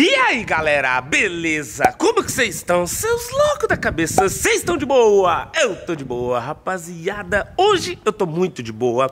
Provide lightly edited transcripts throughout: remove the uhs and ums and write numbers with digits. E aí galera, beleza? Como que vocês estão? Seus loucos da cabeça, vocês estão de boa? Eu tô de boa, rapaziada. Hoje eu tô muito de boa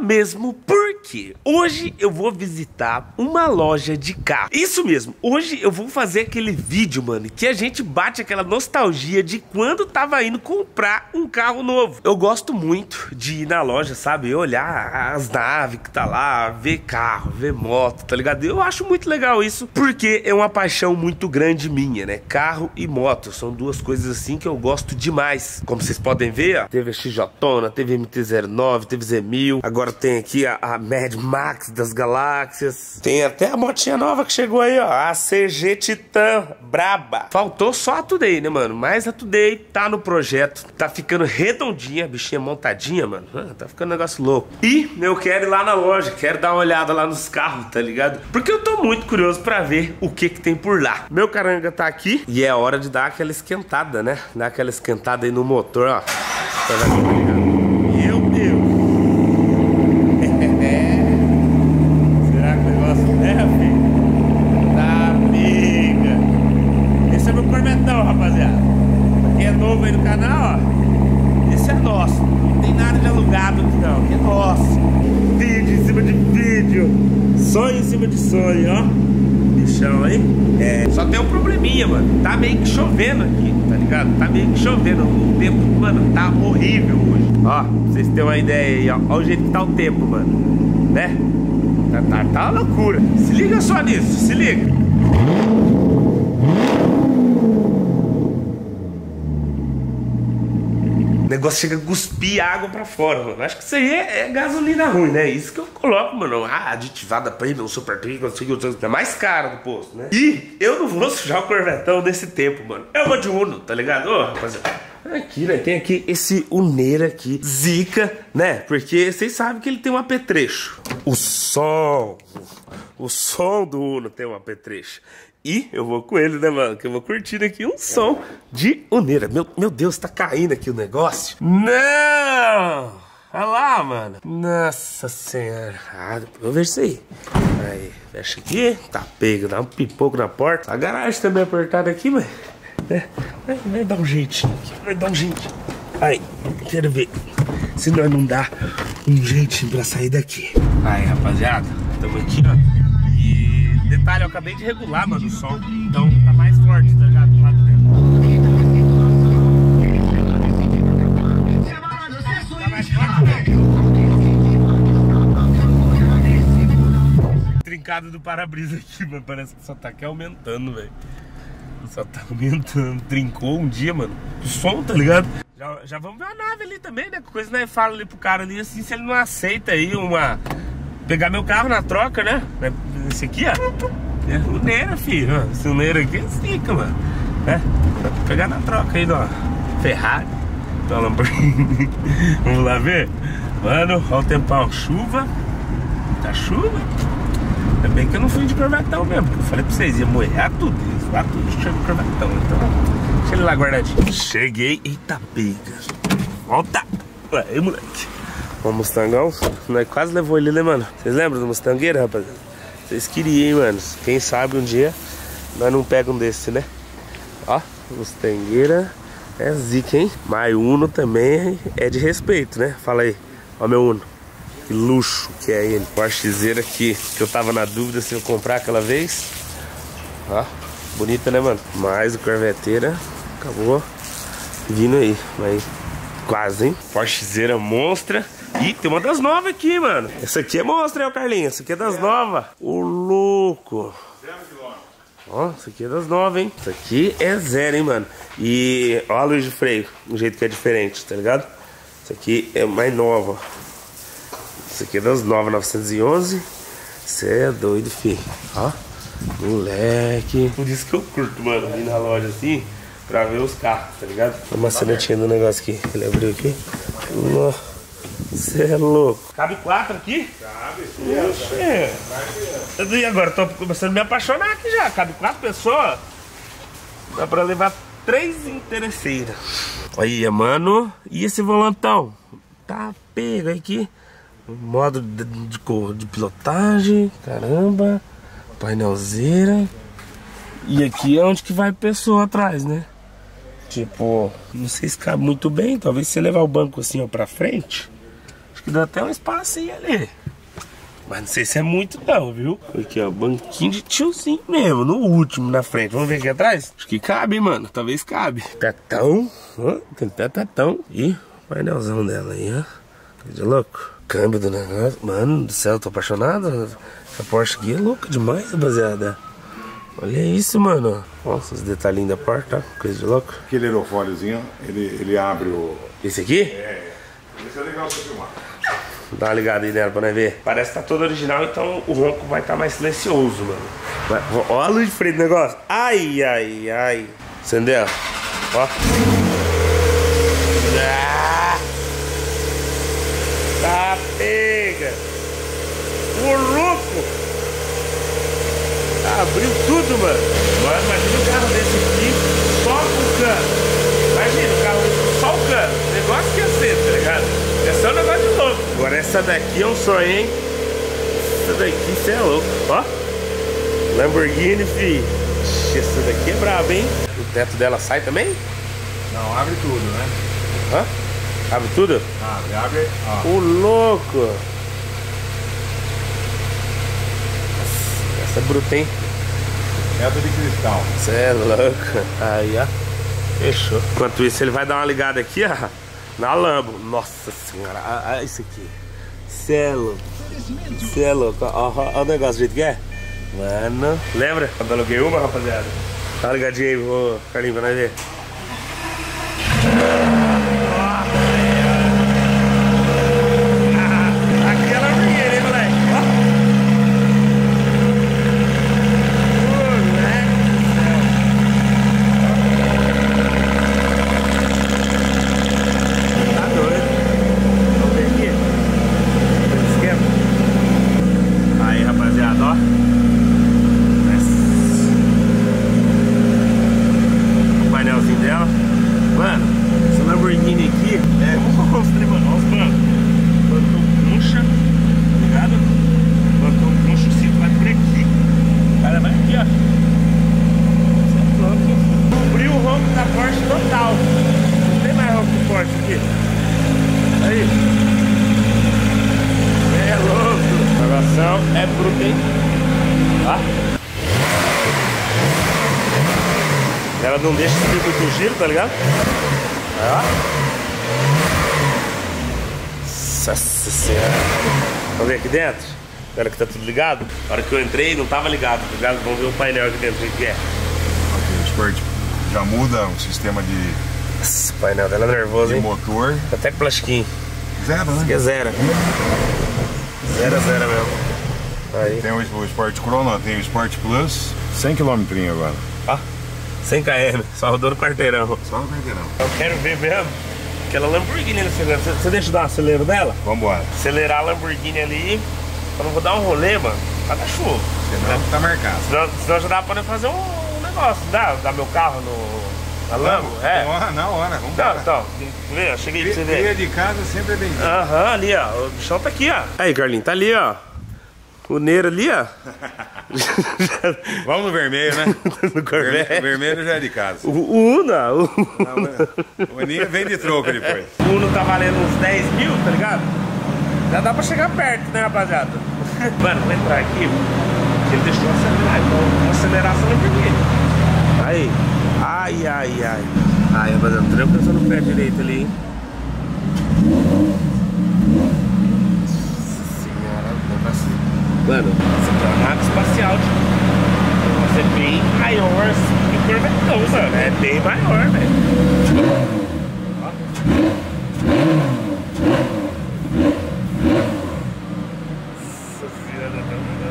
mesmo, porque hoje eu vou visitar uma loja de carro. Isso mesmo, hoje eu vou fazer aquele vídeo, mano, que a gente bate aquela nostalgia de quando tava indo comprar um carro novo. Eu gosto muito de ir na loja, sabe? Olhar as naves que tá lá, ver carro, ver moto, tá ligado? Eu acho muito legal isso, porque é uma paixão muito grande minha, né? Carro e moto são duas coisas assim que eu gosto demais. Como vocês podem ver, ó, teve a XJona, teve a MT-09, teve Z1000. Agora tem aqui a Mad Max das galáxias. Tem até a motinha nova que chegou aí, ó, a CG Titan, braba. Faltou só a Today, né, mano? Mas a Today tá no projeto, tá ficando redondinha, bichinha montadinha, mano. Tá ficando um negócio louco. E eu quero ir lá na loja, quero dar uma olhada lá nos carros, tá ligado? Porque eu tô muito curioso pra ver o que tem por lá. Meu caranga tá aqui e é hora de dar aquela esquentada, né? Dar aquela esquentada aí no motor, ó. Meu Deus! Será que o negócio leva, filho? Tá, amiga! Esse é meu corvetão, rapaziada. Pra quem é novo aí no canal, ó, esse é nosso. Não tem nada de alugado aqui, não. Que é nosso. Vídeo em cima de vídeo. Sonho em cima de sonho, ó. Chão aí, só tem um probleminha, mano. Tá meio que chovendo aqui, tá ligado? Tá meio que chovendo. O tempo, mano, tá horrível hoje. Ó, pra vocês terem uma ideia aí, ó. Olha o jeito que tá o tempo, mano. Né? Tá uma loucura. Se liga só nisso, se liga. O negócio chega a cuspir água pra fora, mano. Acho que isso aí é gasolina ruim, né? Isso que eu coloco, mano. Ah, aditivada premium, super premium, não sei o que. É mais cara do posto, né? E eu não vou sujar o corvetão nesse tempo, mano. Eu vou de Uno, tá ligado? Ô, rapaziada. Aqui, né? Tem aqui esse Uneira aqui. Zica, né? Porque vocês sabem que ele tem um apetrecho. O som do Uno tem um apetrecho. E eu vou com ele, né, mano? Que eu vou curtindo aqui um som de Uneira. Meu Deus, tá caindo aqui o negócio. Não! Olha lá, mano. Nossa senhora. Ah, eu vejo isso aí. Aí, fecha aqui. Tá pego, dá um pipoco na porta. A garagem também é apertada aqui, mas... vai dar um jeitinho aqui. Vai dar um jeitinho. Aí, quero ver se nós não dá um jeitinho pra sair daqui. Aí, rapaziada. Tamo aqui, ó. Detalhe, eu acabei de regular, mano, o som. Então tá mais forte, tá ligado? Do lado dentro. Tá mais forte. Trincado do para-brisa aqui, mano. Parece que só tá aqui aumentando, velho. Só tá aumentando. Trincou um dia, mano. O som, tá ligado? Já vamos ver a nave ali também, né? Coisa nós fala ali pro cara ali, assim, se ele não aceita aí uma... Pegar meu carro na troca, né? Esse aqui, ó. É Uneira, filho. Esse Uneira aqui é zica, mano. É. Vou pegar na troca aí, ó. Ferrari. Então, Lamborghini. Vamos lá ver? Mano, olha o tempão. Chuva. Tá chuva. Ainda bem que eu não fui de corvetão mesmo. Porque eu falei pra vocês, ia molhar tudo. Lá tudo chega de corvetão. Então, deixa ele lá guardadinho. Cheguei. Eita, pega. Volta. Aí, moleque. O Mustangão, nós quase levou ele, né, mano? Vocês lembram do Mustangueiro, rapaziada? Vocês queriam, hein, mano? Quem sabe um dia nós não pegamos um desse, né? Ó, Mustangueira é zica, hein? Mas Uno também é de respeito, né? Fala aí, ó meu Uno. Que luxo que é ele. Porschezeira aqui, que eu tava na dúvida se eu comprar aquela vez. Ó, bonita, né, mano? Mas o Corveteira acabou vindo aí, mas quase, hein? Porschezeira monstra. Ih, tem uma das novas aqui, mano. Essa aqui é monstra, hein, Carlinhos? Essa aqui é das novas. Ô, louco. Ó, essa aqui é das novas, hein? Essa aqui é zero, hein, mano? E ó a luz de freio. Um jeito que é diferente, tá ligado? Essa aqui é mais nova. Essa aqui é das novas, 911. Você é doido, filho. Ó, moleque. Por isso que eu curto, mano, vir na loja assim pra ver os carros, tá ligado? A maçanetinha do negócio aqui. Ele abriu aqui. Nossa. Você é louco. Cabe 4 aqui? Cabe. Oxe. E agora? Tô começando a me apaixonar aqui já. Cabe 4 pessoas. Dá pra levar 3 interesseiras. Olha, mano. E esse volantão? Tá pega aqui. Modo de pilotagem. Caramba. Painelzeira. E aqui é onde que vai pessoa atrás, né? Tipo, não sei se cabe muito bem. Talvez se você levar o banco assim, ó, pra frente, acho que dá até um espacinho ali. Mas não sei se é muito não, viu? Aqui, ó, banquinho de tiozinho mesmo, no último, na frente. Vamos ver aqui atrás? Acho que cabe, mano, talvez cabe. Tatão, ó, tem até tatão. Ih, o painelzão dela aí, ó. Tá de louco? Câmbio do negócio. Mano do céu, tô apaixonado. Essa Porsche aqui é louca demais, rapaziada. Olha isso, mano. Nossa, os detalhinhos da porta, tá? Coisa de louco. Aquele aerofóliozinho, ele abre o... Esse aqui? É, esse é legal pra filmar. Dá uma ligada aí nela pra nós ver. Parece que tá todo original, então o ronco vai estar mais silencioso, mano. Olha a luz de frente do negócio. Ai, ai, ai. Acendeu? Ó. Ah, tá pega. O louco. Abriu tudo, mano. Agora imagina um carro desse aqui só com cano. Imagina um carro desse só o cano. O negócio que ia ser, tá ligado? É só um negócio de louco. Agora essa daqui é um sonho, hein? Essa daqui, você é louco. Ó, Lamborghini, fi. Essa daqui é brava, hein? O teto dela sai também? Não, abre tudo, né? Hã? Abre tudo? Abre, abre. Ó. O louco! Essa é bruta, hein? Teto de cristal. Você é louco. Aí, ó. Fechou. Enquanto isso, ele vai dar uma ligada aqui, ó. Na Lambo, nossa senhora, olha isso aqui. Cê é louco, olha o negócio do jeito que é. Mano, lembra? Quando eu aluguei uma, rapaziada. Dá uma ligadinha aí, vou, Carlinhos, pra nós ver. É bruto, hein? Tá? Ela não deixa subir muito o giro, tá ligado? Vai lá. Nossa senhora. Vamos ver aqui dentro. Olha que tá tudo ligado. A hora que eu entrei não tava ligado, tá ligado? Vamos ver o painel aqui dentro, o que é. O Sport já muda o sistema de... Nossa, o painel dela é nervoso, hein? Motor. Até com plastiquinho. Zero, né? Isso aqui é zero. Zero, zero mesmo. Aí. Tem o Sport Chrono, tem o Sport Plus, 100 km agora. Ah, 100 km, só rodou no quarteirão. Só no quarteirão. Eu quero ver mesmo aquela Lamborghini ali acelerando. Você deixa eu dar um acelero dela? Vambora. Acelerar a Lamborghini ali, eu não vou dar um rolê, mano, pra dar chuva. Senão tá marcado. Senão já dá pra fazer um negócio, dá meu carro no... Na Lambo? É. Na hora, vamos lá. Então, vê, eu cheguei pra você ver. Cria de casa sempre é bem-vindo. Aham, ali ó, o bichão tá aqui ó. Aí, Carlinhos, tá ali ó. O Neiro ali, ó. Vamos no vermelho, né? No Corvette. O vermelho já é de casa. O Una. O Uninha vem de troco depois. O Uno tá valendo uns 10 mil, tá ligado? Já dá pra chegar perto, né, rapaziada? Mano, vou entrar aqui. Ele deixou acelerar, então vou acelerar a Lamborghini. Aí. Ai, ai, ai. Ai, rapaziada, o tranco no pé direito ali, hein? Mano, essa aqui é uma nave espacial, tipo. Você é bem maior que o Corvetão, mano. É bem maior, velho. Nossa filha da...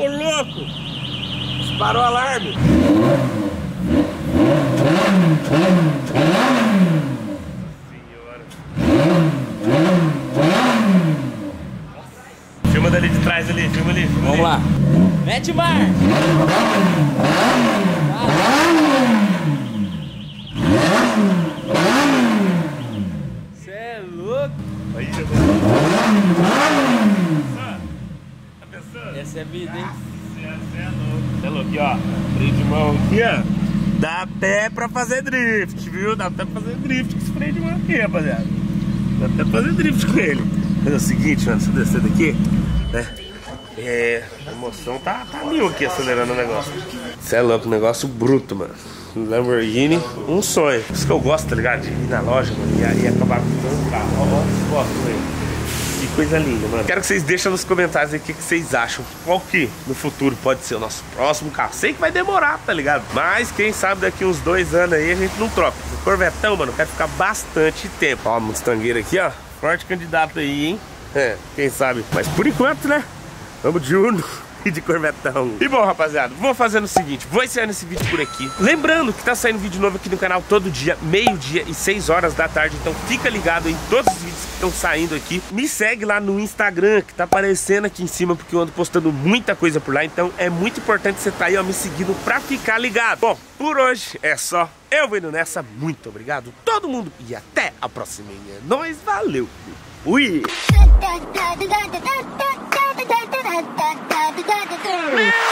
Ô, louco! Disparou o alarme. Ali de trás, ali, filma ali. Filma Vamos ali. Lá. Mete o mar! Você é louco! Aí, já tá pensando? Essa é vida, hein? Você é louco. Aqui, ó. Freio de mão aqui, ó. Dá pé pra fazer drift, viu? Dá pé pra fazer drift com esse freio de mão aqui, rapaziada. Dá pé pra fazer drift com ele. Mas é o seguinte, mano, se eu descer daqui, né? É, a emoção tá mil aqui acelerando o negócio. Você é louco, negócio bruto, mano. Lamborghini, um sonho. Por isso que eu gosto, tá ligado? De ir na loja, mano, e acabar comprando o carro. Ó, as fotos, velho. Que coisa linda, mano. Quero que vocês deixem nos comentários aí o que vocês acham. Qual que no futuro pode ser o nosso próximo carro. Sei que vai demorar, tá ligado? Mas quem sabe daqui uns 2 anos aí a gente não troca. O Corvetão, mano, vai ficar bastante tempo. Ó, a Mustangueira aqui, ó. Forte candidato aí, hein? É, quem sabe. Mas por enquanto, né? Vamos de Uno e de Corvetão. E bom, rapaziada, vou fazendo o seguinte. Vou encerrando esse vídeo por aqui. Lembrando que tá saindo vídeo novo aqui no canal todo dia, meio-dia e 6 horas da tarde. Então fica ligado em todos os vídeos que estão saindo aqui. Me segue lá no Instagram, que tá aparecendo aqui em cima, porque eu ando postando muita coisa por lá. Então é muito importante você tá aí, ó, me seguindo pra ficar ligado. Bom, por hoje é só. Eu vou indo nessa. Muito obrigado, todo mundo. E até a próxima. É nóis, valeu. Ui! Meu